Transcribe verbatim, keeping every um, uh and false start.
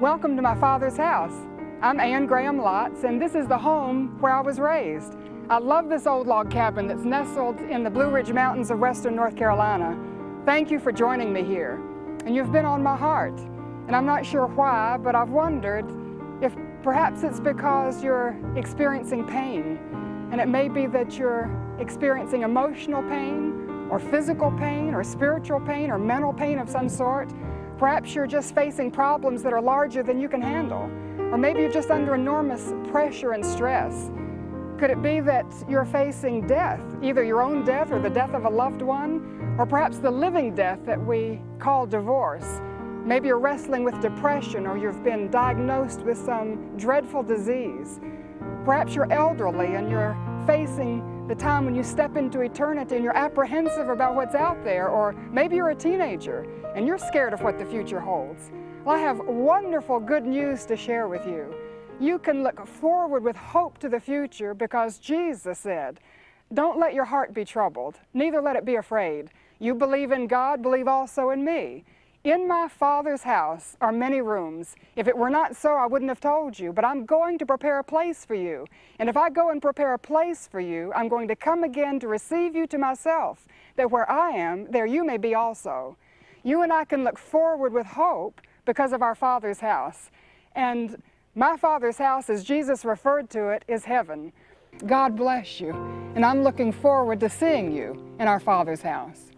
Welcome to my father's house. I'm Anne Graham Lotz, and this is the home where I was raised. I love this old log cabin that's nestled in the Blue Ridge Mountains of western North Carolina. Thank you for joining me here. And you've been on my heart. And I'm not sure why, but I've wondered if perhaps it's because you're experiencing pain. And it may be that you're experiencing emotional pain, or physical pain, or spiritual pain, or mental pain of some sort. Perhaps you're just facing problems that are larger than you can handle. Or maybe you're just under enormous pressure and stress. Could it be that you're facing death, either your own death or the death of a loved one, or perhaps the living death that we call divorce? Maybe you're wrestling with depression, or you've been diagnosed with some dreadful disease. Perhaps you're elderly and you're facing the time when you step into eternity and you're apprehensive about what's out there, or maybe you're a teenager and you're scared of what the future holds. Well, I have wonderful good news to share with you. You can look forward with hope to the future because Jesus said, "Don't let your heart be troubled, neither let it be afraid. You believe in God, believe also in me. In my Father's house are many rooms. If it were not so, I wouldn't have told you, but I'm going to prepare a place for you. And if I go and prepare a place for you, I'm going to come again to receive you to myself, that where I am, there you may be also." You and I can look forward with hope because of our Father's house. And my Father's house, as Jesus referred to it, is heaven. God bless you, and I'm looking forward to seeing you in our Father's house.